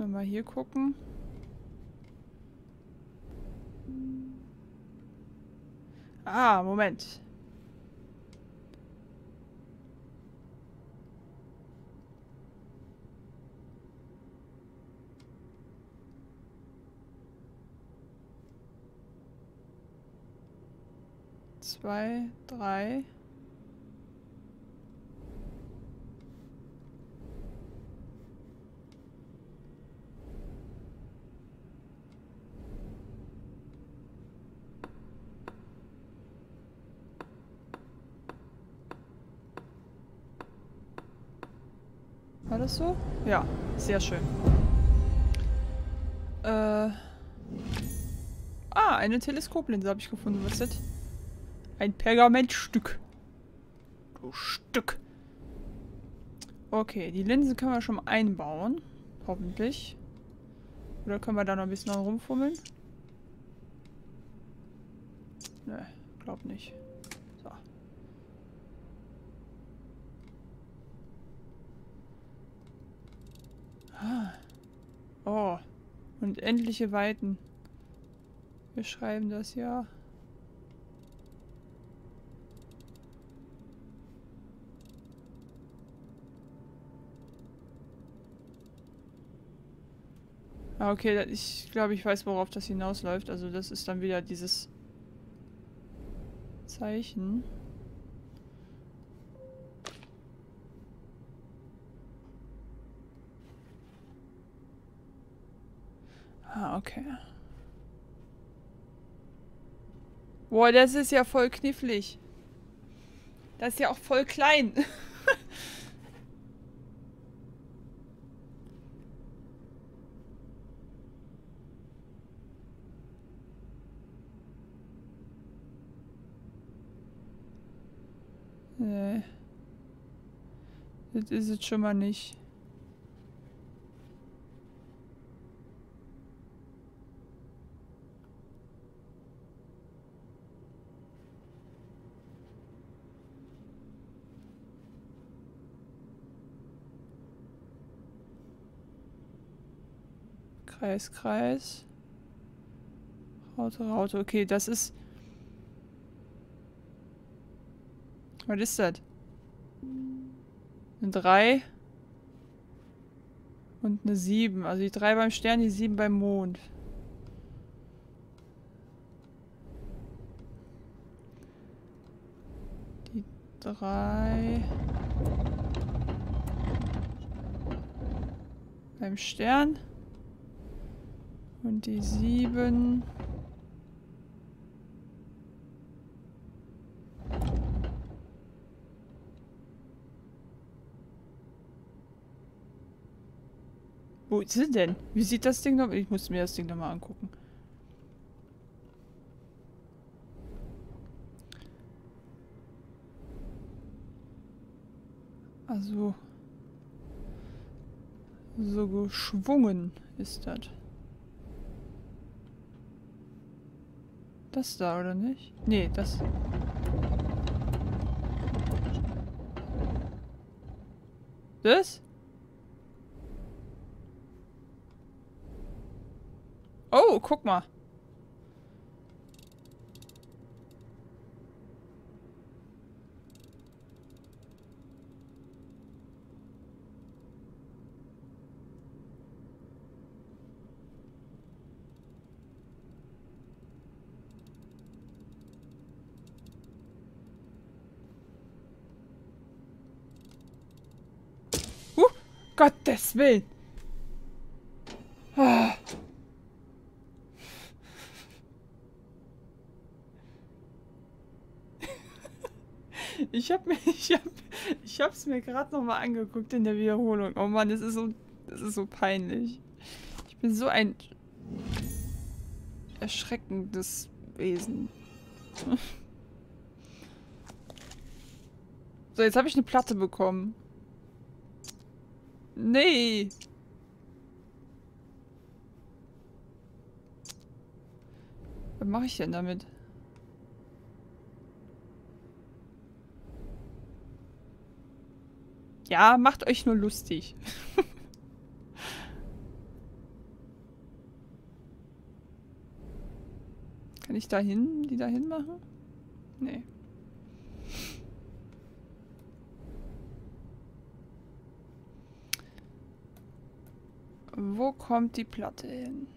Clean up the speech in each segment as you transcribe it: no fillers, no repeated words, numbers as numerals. Wenn wir hier gucken. Ah, Moment. Zwei, drei. War das so? Ja, sehr schön. Ah, eine Teleskoplinse habe ich gefunden. Was ist das? Ein Pergamentstück. Du Stück. Okay, die Linsen können wir schon mal einbauen. Hoffentlich. Oder können wir da noch ein bisschen rumfummeln? Ne, glaub nicht. So. Ah. Oh. Unendliche Weiten. Wir schreiben das ja. Ah, okay, ich glaube, ich weiß, worauf das hinausläuft. Also das ist dann wieder dieses Zeichen. Ah, okay. Boah, das ist ja voll knifflig. Das ist ja auch voll klein. Nee. Das ist es schon mal nicht. Kreis, Kreis. Raute, Raute. Okay, das ist... Was ist das? Eine 3 und eine 7. Also die 3 beim Stern, die 7 beim Mond. Die 3 beim Stern und die 7... Wo ist sie denn? Wie sieht das Ding noch? Ich muss mir das Ding nochmal angucken. Also... So geschwungen ist das. Das da, oder nicht? Nee, das... Das? Oh, guck mal. Gottes Willen. Ah. Ich hab's mir gerade nochmal angeguckt in der Wiederholung. Oh Mann, das ist so peinlich. Ich bin so ein erschreckendes Wesen. So, jetzt habe ich eine Platte bekommen. Nee. Was mache ich denn damit? Ja, macht euch nur lustig. Kann ich die dahin machen? Nee. Wo kommt die Platte hin?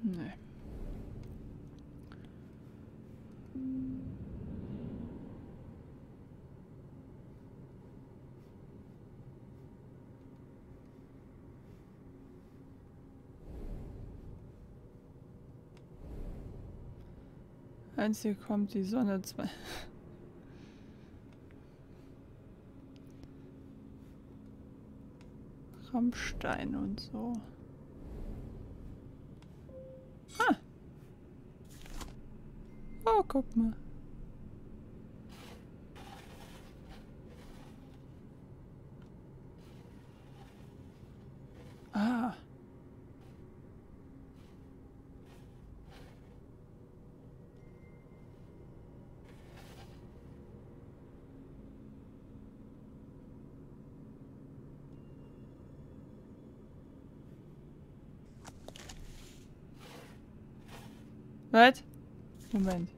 Nee. Eins, hier kommt die Sonne, zwei. Rammstein und so. Ah! Oh, guck mal. Ah! Was? Moment.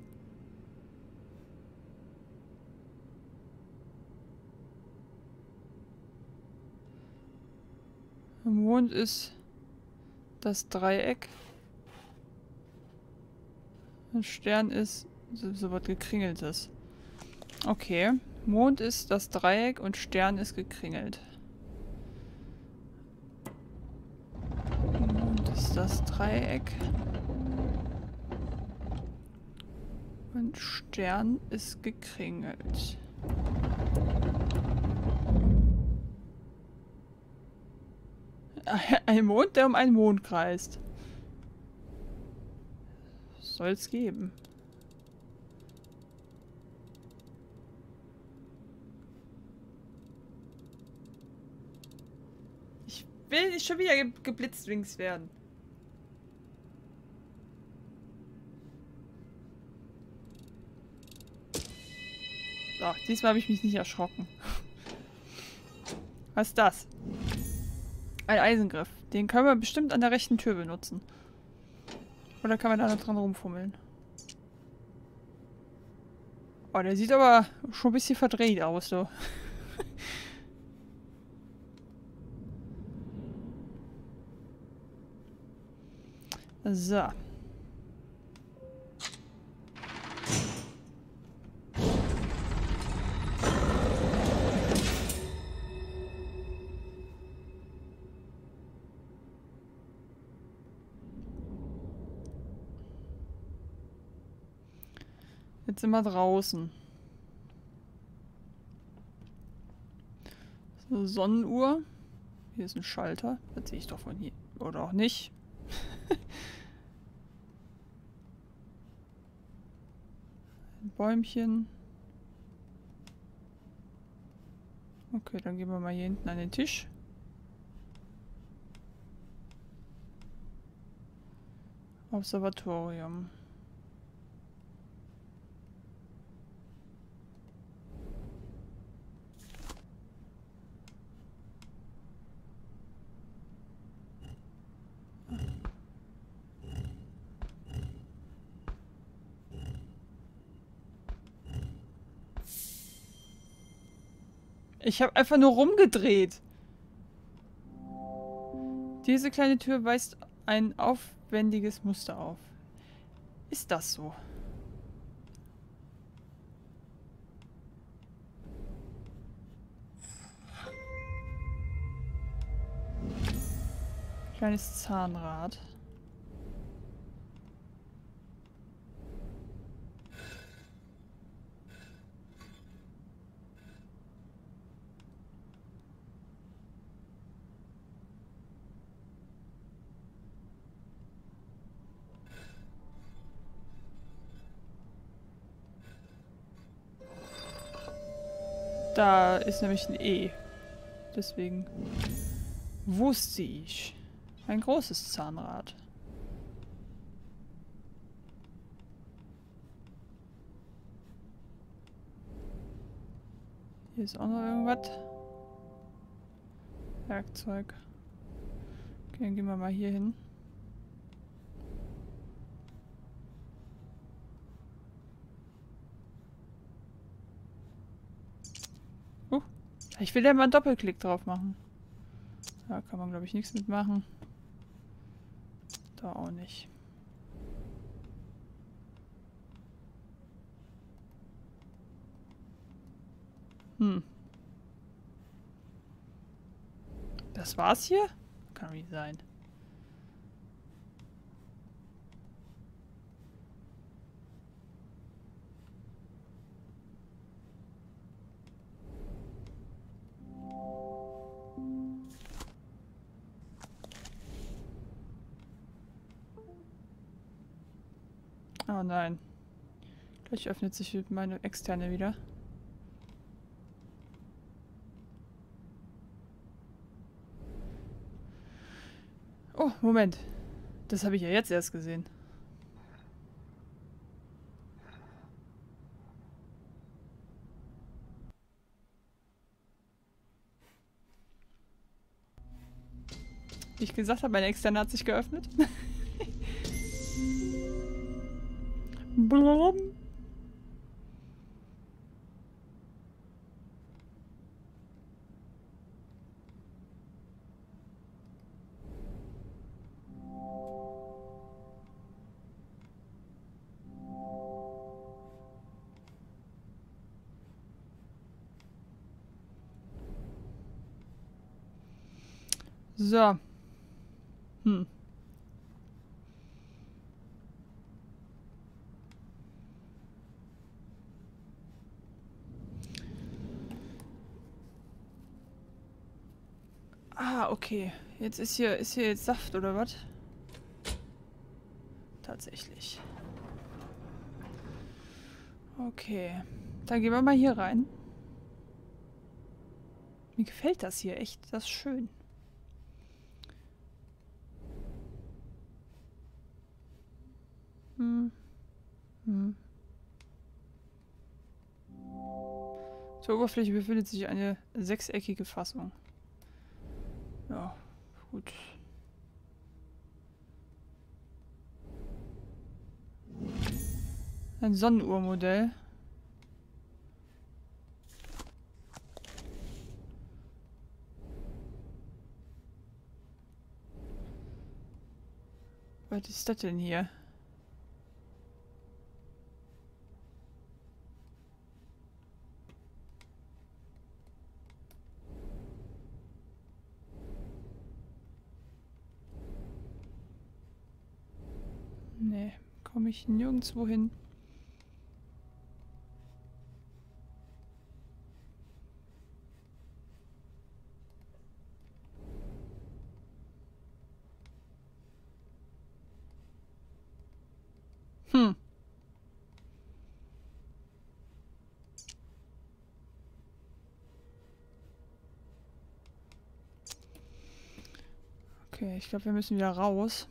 Am Mond ist das Dreieck. Ein Stern ist so was Gekringeltes. Okay. Mond ist das Dreieck und Stern ist gekringelt. Mond ist das Dreieck. Und Stern ist gekringelt. Ein Mond, der um einen Mond kreist. Soll es geben. Ich will nicht schon wieder geblitzwings werden. So, diesmal habe ich mich nicht erschrocken. Was ist das? Ein Eisengriff. Den können wir bestimmt an der rechten Tür benutzen. Oder kann man da noch dran rumfummeln? Oh, der sieht aber schon ein bisschen verdreht aus, so. So. Jetzt sind wir draußen. So eine Sonnenuhr. Hier ist ein Schalter. Das sehe ich doch von hier. Oder auch nicht. Ein Bäumchen. Okay, dann gehen wir mal hier hinten an den Tisch. Observatorium. Ich habe einfach nur rumgedreht. Diese kleine Tür weist ein aufwendiges Muster auf. Ist das so? Kleines Zahnrad. Da ist nämlich ein E. Deswegen wusste ich. Ein großes Zahnrad. Hier ist auch noch irgendwas. Werkzeug. Okay, dann gehen wir mal hier hin. Ich will da mal einen Doppelklick drauf machen. Da kann man, glaube ich, nichts mitmachen. Da auch nicht. Hm. Das war's hier? Kann nicht sein. Oh nein. Gleich öffnet sich meine externe wieder. Oh, Moment. Das habe ich ja jetzt erst gesehen. Wie ich gesagt habe, meine externe hat sich geöffnet. Blum. So. Okay, jetzt ist hier jetzt Saft oder was? Tatsächlich. Okay, dann gehen wir mal hier rein. Mir gefällt das hier echt, das ist schön. Zur Oberfläche befindet sich eine sechseckige Fassung. Ja, gut. Ein Sonnenuhrmodell. Was ist das denn hier? Komme ich nirgendwo hin. Okay, ich glaube, wir müssen wieder raus.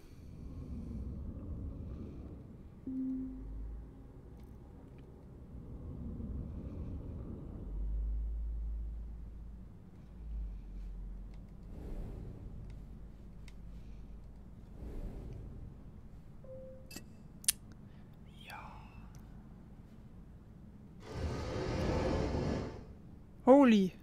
Holy.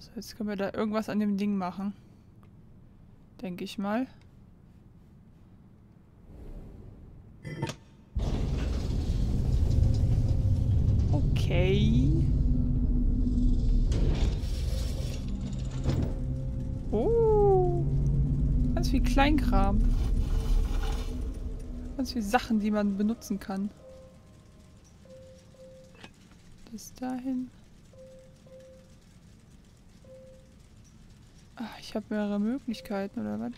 So, jetzt können wir da irgendwas an dem Ding machen. Denke ich mal. Oh, ganz viel Kleinkram. Ganz viele Sachen, die man benutzen kann. Bis dahin. Ach, ich habe mehrere Möglichkeiten, oder was?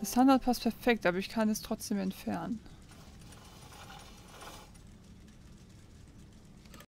Das Standard passt perfekt, aber ich kann es trotzdem entfernen.